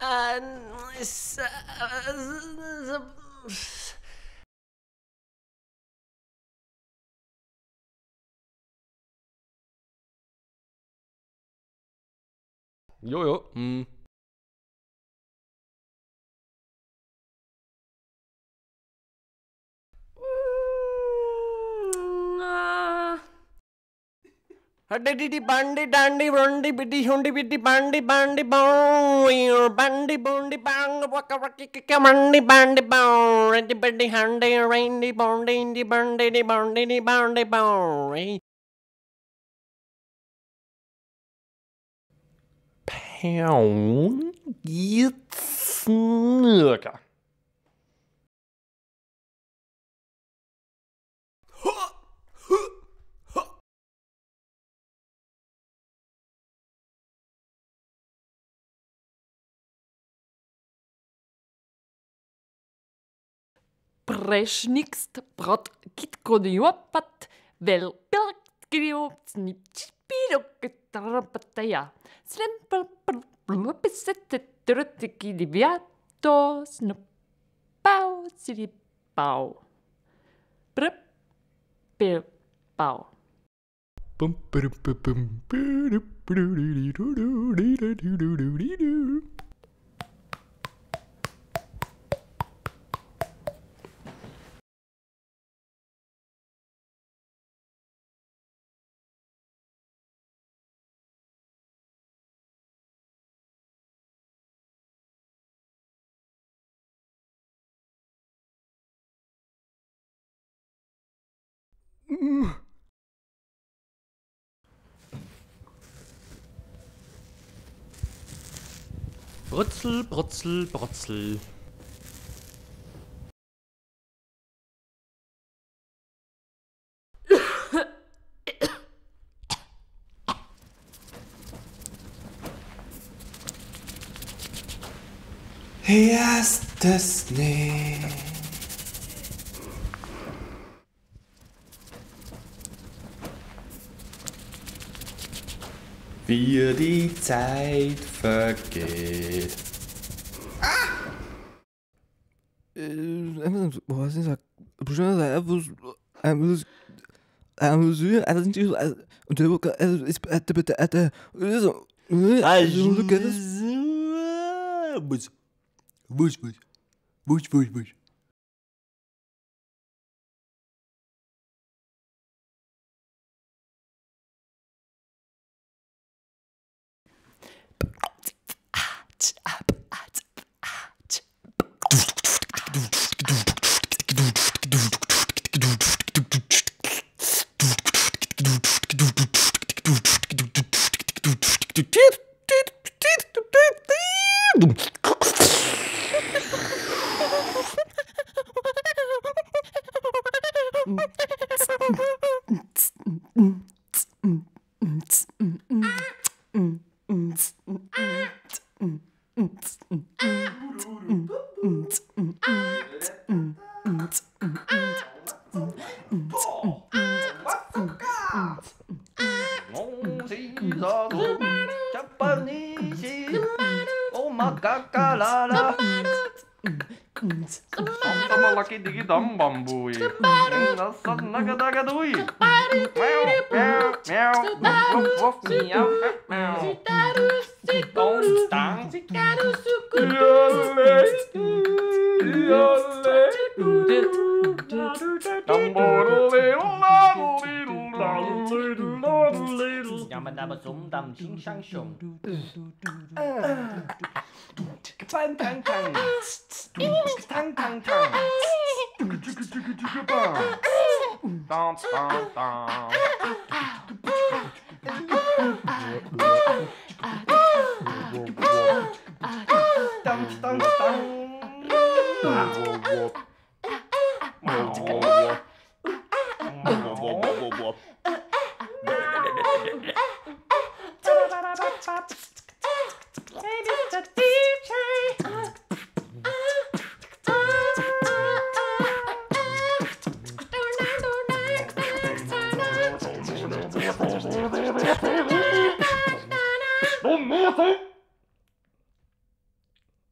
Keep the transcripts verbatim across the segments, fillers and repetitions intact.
Uh, jo, jo. Mm. Huddy bandy dandy rundy bitty hundy bitty bandy bandy bow bandy bundy bang waka waka kika mandy bandy bow randy bandy handy randy bondy indy bandy di bandy di bandy bow. Pound it's snooker. Prešnikst prot kitkodiopat vel pilkdiot snipčipiloketrapataja slempel plupisette trotiki diviato snopau silipau prepilpau. Pum pum pum pum pum pum. Mm. Brutzel, brutzel, brutzel. Erster Schnee. Wie die Zeit vergeht. Ah! Was ist das? Ich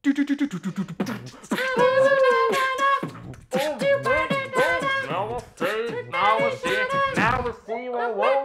Now we'll see, now we'll see, now we'll see.